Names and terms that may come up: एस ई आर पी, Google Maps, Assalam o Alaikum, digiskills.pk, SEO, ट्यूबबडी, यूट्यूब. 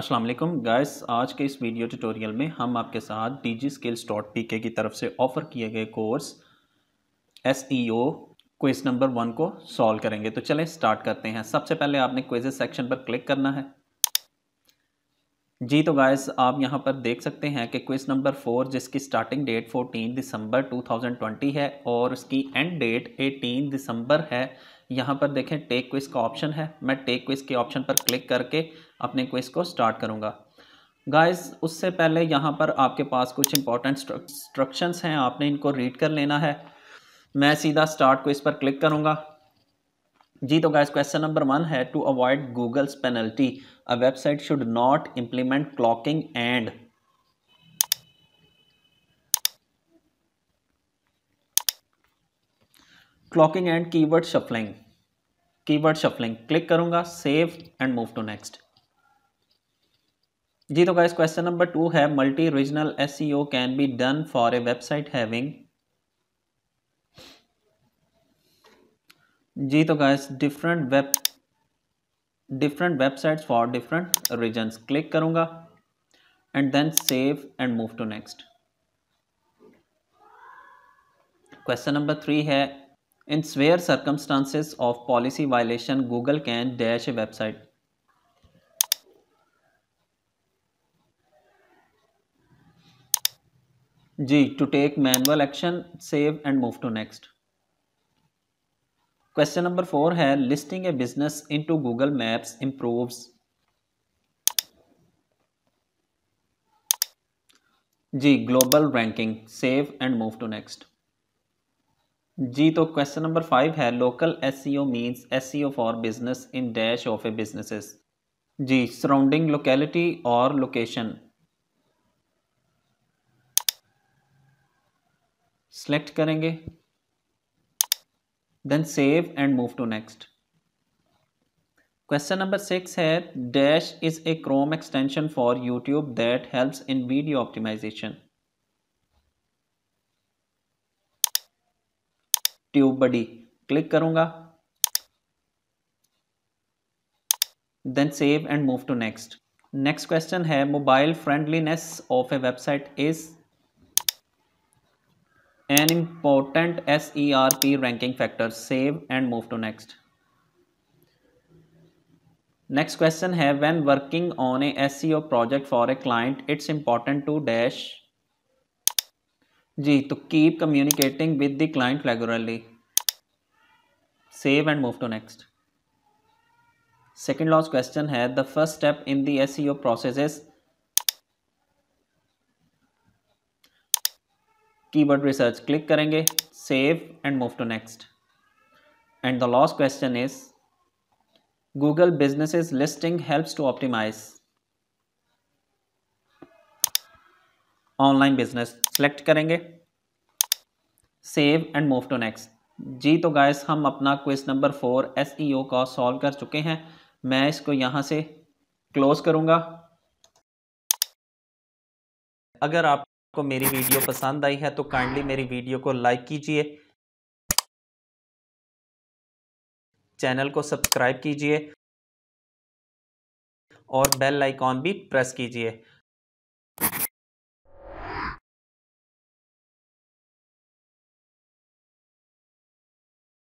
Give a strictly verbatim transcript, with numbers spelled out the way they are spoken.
अस्सलाम वालेकुम गाइस, आज के इस वीडियो ट्यूटोरियल में हम आपके साथ डिजीस्किल्स डॉट पी के की तरफ से ऑफ़र किए गए course SEO question number one को सॉल्व करेंगे। तो चलें स्टार्ट करते हैं। सबसे पहले आपने क्वेजेस सेक्शन पर क्लिक करना है। जी तो गाइस, आप यहां पर देख सकते हैं कि क्वेश्चन नंबर फोर जिसकी starting date fourteen December two thousand twenty है और उसकी एंड डेट एटीन दिसंबर है, यहाँ पर देखें टेक क्विज का ऑप्शन है। मैं टेक क्विज के ऑप्शन पर क्लिक करके अपने क्विज को स्टार्ट करूँगा। गाइस उससे पहले यहाँ पर आपके पास कुछ इंपॉर्टेंट इंस्ट्रक्शंस हैं, आपने इनको रीड कर लेना है। मैं सीधा स्टार्ट क्विज पर क्लिक करूँगा। जी तो गाइस क्वेश्चन नंबर वन है, to avoid Google's penalty a website should not implement cloaking and. Cloaking and keyword shuffling, keyword shuffling click करूंगा, save and move to next. जी तो गाइस क्वेश्चन नंबर टू है, multi regional SEO can be done for a website having. जी तो guys different web different websites for different regions click करूंगा and then save and move to next. Question number three है, In severe circumstances of policy violation, Google can dash a website. G to take manual action, save and move to next. Question number four है, listing a business into Google Maps improves. G global ranking, save and move to next. जी तो question number five है, local SEO means SEO for business in dash of a businesses. जी surrounding locality और location. Select करेंगे then save and move to next. Question number six है, dash is a Chrome extension for यूट्यूब that helps in video optimisation. ट्यूबबडी click करूंगा then save and move to next. Next question है, mobile friendliness of a website is an important एस ई आर पी ranking factor, save and move to next. Next question है, when working on a S E O project for a client it's important to dash. जी तो keep communicating with the client regularly, save and move to next. Second last question है, the first step in the SEO process is keyword research, click करेंगे save and move to next. And the last question is, Google businesses listing helps to optimise online business, select करेंगे save and move to next. जी तो guys हम अपना question number four SEO का solve कर चुके हैं। मैं इसको यहाँ से क्लोज करूँगा। अगर आपको मेरी वीडियो पसंद आई है तो काइंडली मेरी वीडियो को लाइक कीजिए, चैनल को सब्सक्राइब कीजिए और बेल आइकॉन भी प्रेस कीजिए।